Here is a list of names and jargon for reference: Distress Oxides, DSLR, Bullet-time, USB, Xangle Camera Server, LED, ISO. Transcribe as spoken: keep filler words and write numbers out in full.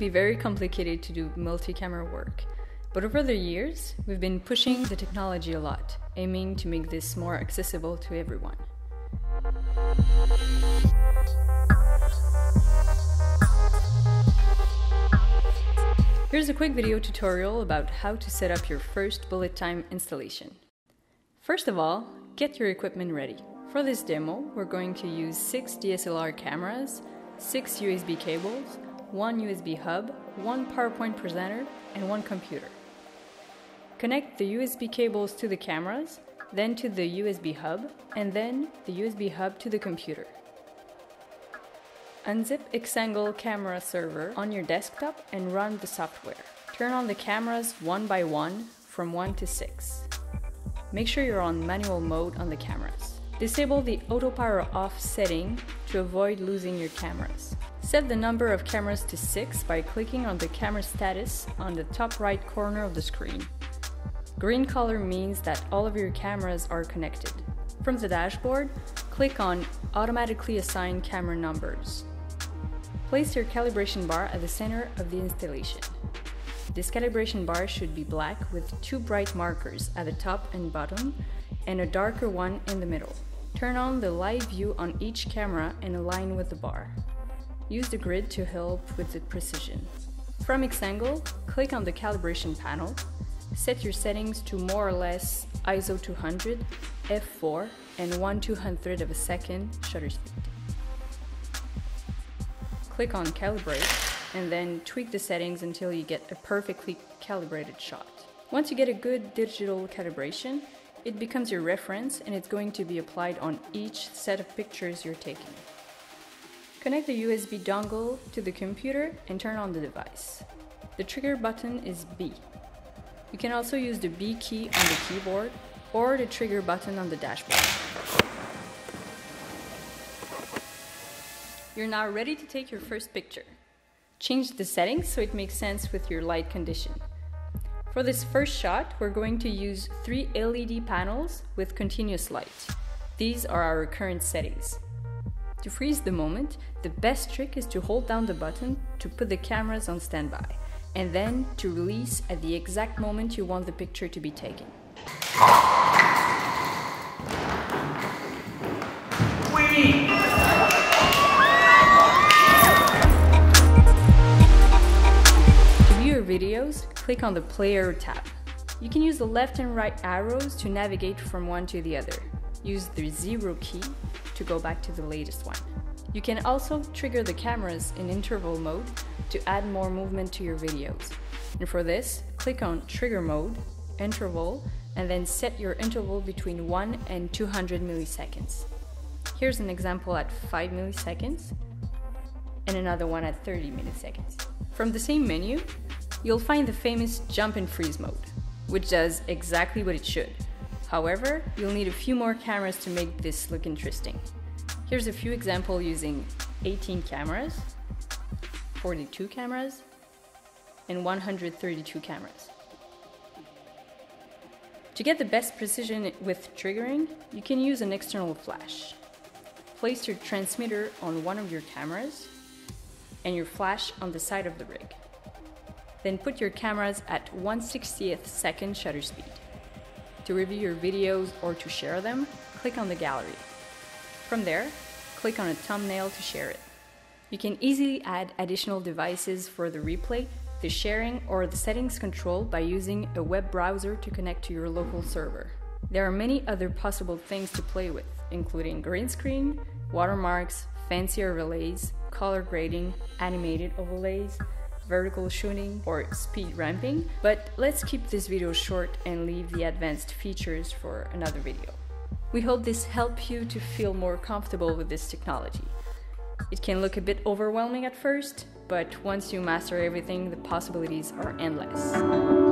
be very complicated to do multi-camera work. But over the years, we've been pushing the technology a lot, aiming to make this more accessible to everyone. Here's a quick video tutorial about how to set up your first bullet time installation. First of all, get your equipment ready. For this demo, we're going to use six D S L R cameras, six U S B cables, one U S B hub, one PowerPoint presenter, and one computer. Connect the U S B cables to the cameras, then to the U S B hub, and then the U S B hub to the computer. Unzip Xangle Camera Server on your desktop and run the software. Turn on the cameras one by one, from one to six. Make sure you're on manual mode on the cameras. Disable the auto power off setting to avoid losing your cameras. Set the number of cameras to six by clicking on the camera status on the top right corner of the screen. Green color means that all of your cameras are connected. From the dashboard, click on Automatically Assign Camera Numbers. Place your calibration bar at the center of the installation. This calibration bar should be black with two bright markers at the top and bottom and a darker one in the middle. Turn on the live view on each camera and align with the bar. Use the grid to help with the precision. From Xangle, click on the calibration panel. Set your settings to more or less I S O two hundred, F four, and one two hundredth of a second shutter speed. Click on Calibrate and then tweak the settings until you get a perfectly calibrated shot. Once you get a good digital calibration, it becomes your reference and it's going to be applied on each set of pictures you're taking. Connect the U S B dongle to the computer and turn on the device. The trigger button is B. You can also use the B key on the keyboard or the trigger button on the dashboard. You're now ready to take your first picture. Change the settings so it makes sense with your light condition. For this first shot, we're going to use three L E D panels with continuous light. These are our current settings. To freeze the moment, the best trick is to hold down the button to put the cameras on standby, and then to release at the exact moment you want the picture to be taken. Whee! To view your videos, click on the Player tab. You can use the left and right arrows to navigate from one to the other. Use the zero key to go back to the latest one. You can also trigger the cameras in interval mode to add more movement to your videos. And for this, click on Trigger Mode, Interval, and then set your interval between one and two hundred milliseconds. Here's an example at five milliseconds and another one at thirty milliseconds. From the same menu, you'll find the famous Jump and Freeze mode, which does exactly what it should. However, you'll need a few more cameras to make this look interesting. Here's a few examples using eighteen cameras, forty-two cameras, and one hundred thirty-two cameras. To get the best precision with triggering, you can use an external flash. Place your transmitter on one of your cameras and your flash on the side of the rig. Then put your cameras at one sixtieth second shutter speed. To review your videos or to share them, click on the gallery. From there, click on a thumbnail to share it. You can easily add additional devices for the replay, the sharing, or the settings control by using a web browser to connect to your local server. There are many other possible things to play with, including green screen, watermarks, fancy overlays, color grading, animated overlays, vertical shooting, or speed ramping, but let's keep this video short and leave the advanced features for another video. We hope this helped you to feel more comfortable with this technology. It can look a bit overwhelming at first, but once you master everything, the possibilities are endless.